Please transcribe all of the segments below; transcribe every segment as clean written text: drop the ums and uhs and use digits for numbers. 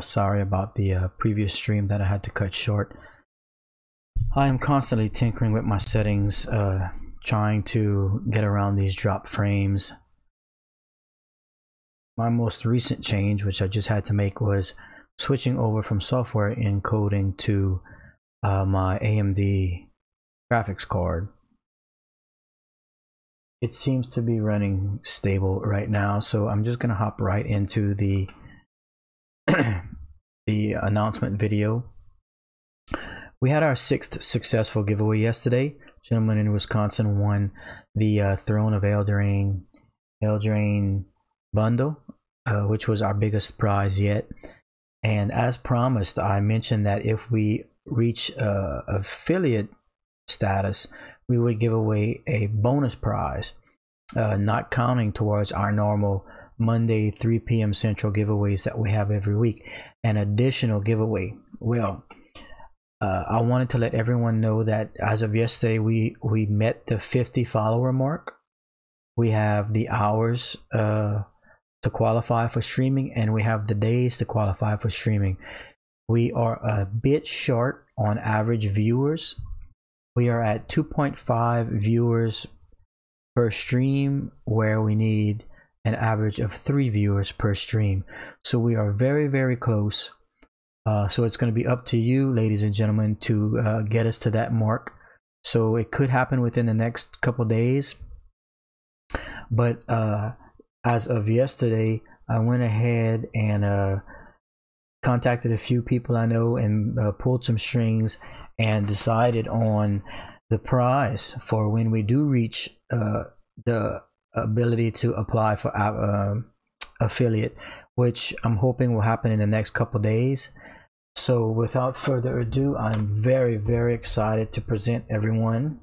Sorry about the previous stream that I had to cut short. I am constantly tinkering with my settings, trying to get around these drop frames. My most recent change, which I just had to make, was switching over from software encoding to my AMD graphics card. It seems to be running stable right now, so I'm just gonna hop right into the the announcement video. We had our 6th successful giveaway yesterday. Gentleman in Wisconsin won the Throne of Eldraine bundle, which was our biggest prize yet. And as promised, I mentioned that if we reach affiliate status, we would give away a bonus prize, not counting towards our normal Monday 3 p.m. Central giveaways that we have every week. An additional giveaway. Well, I wanted to let everyone know that as of yesterday, we met the 50 follower mark. We have the hours to qualify for streaming, and we have the days to qualify for streaming. We are a bit short on average viewers. We are at 2.5 viewers per stream, where we need an average of 3 viewers per stream. So we are very, very close. So it's going to be up to you, ladies and gentlemen, to get us to that mark. So it could happen within the next couple days. But as of yesterday, I went ahead and contacted a few people I know and pulled some strings and decided on the prize for when we do reach the ability to apply for affiliate, which I'm hoping will happen in the next couple days. So without further ado, I'm very, very excited to present everyone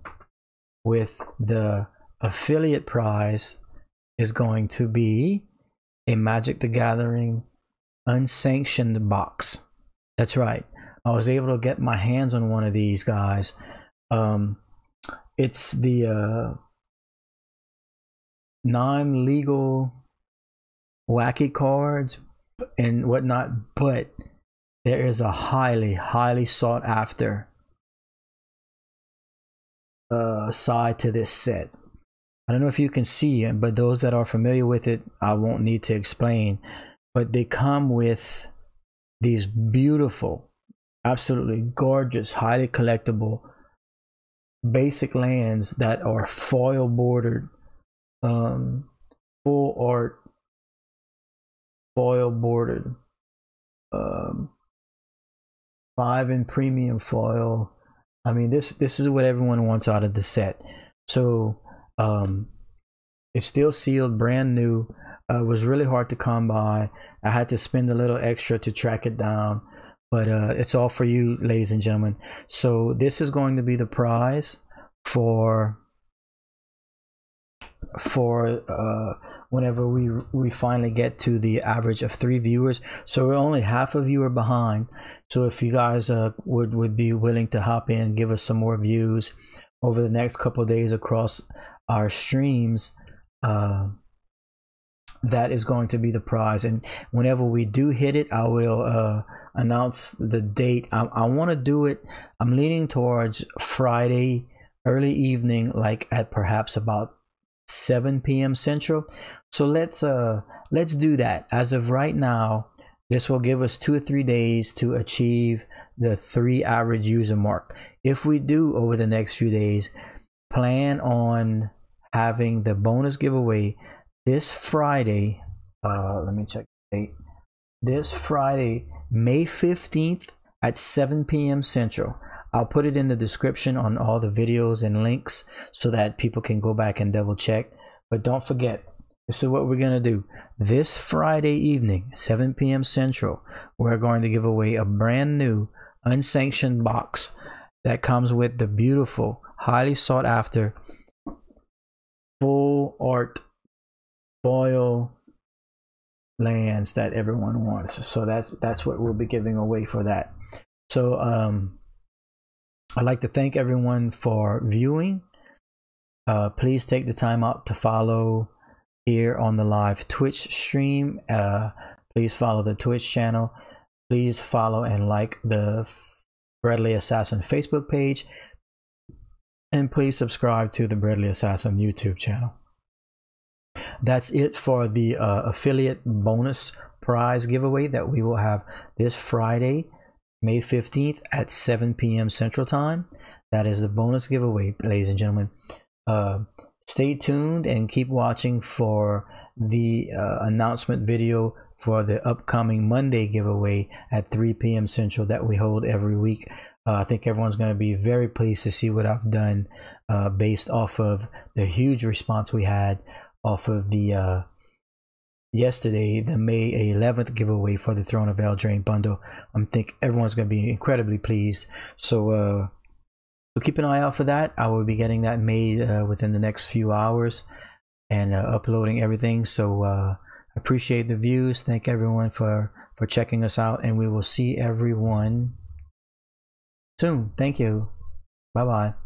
with the affiliate prize. Is going to be a Magic the Gathering unsanctioned box. That's right. I was able to get my hands on one of these guys. It's the non-legal wacky cards and whatnot, but there is a highly sought after side to this set. I don't know if you can see it, but those that are familiar with it, I won't need to explain, but they come with these beautiful, absolutely gorgeous, highly collectible basic lands that are foil bordered, full art foil bordered, 5 in premium foil. I mean, this is what everyone wants out of the set. So it's still sealed, brand new. It was really hard to come by. I had to spend a little extra to track it down, but it's all for you, ladies and gentlemen. So this is going to be the prize for whenever we finally get to the average of 3 viewers. So we're only half a viewer behind. So if you guys would be willing to hop in, give us some more views over the next couple of days across our streams, that is going to be the prize. And whenever we do hit it, I will announce the date. I want to do it, I'm leaning towards Friday early evening, like at perhaps about 7 p.m. Central. So let's do that. As of right now, this will give us 2 or 3 days to achieve the 3 average user mark. If we do over the next few days, plan on having the bonus giveaway this Friday. Let me check the date. This Friday, May 15th at 7 p.m. Central. I'll put it in the description on all the videos and links so that people can go back and double check. But don't forget, this is what we're going to do. This Friday evening, 7 p.m. Central, we're going to give away a brand new unsanctioned box that comes with the beautiful, highly sought after full art foil lands that everyone wants. So that's what we'll be giving away for that. So I'd like to thank everyone for viewing. Please take the time out to follow here on the live Twitch stream. Please follow the Twitch channel. Please follow and like the Breadly Assassin Facebook page, and please subscribe to the Breadly Assassin YouTube channel. That's it for the affiliate bonus prize giveaway that we will have this Friday, May 15th at 7 p.m. Central Time. That is the bonus giveaway, ladies and gentlemen. Stay tuned and keep watching for the announcement video for the upcoming Monday giveaway at 3 p.m. Central that we hold every week. I think everyone's going to be very pleased to see what I've done based off of the huge response we had off of the yesterday, the May 11th giveaway for the Throne of Eldraine bundle. I think everyone's going to be incredibly pleased. So so keep an eye out for that. I will be getting that made within the next few hours and uploading everything. So appreciate the views. Thank everyone for checking us out, and we will see everyone soon. Thank you. Bye bye.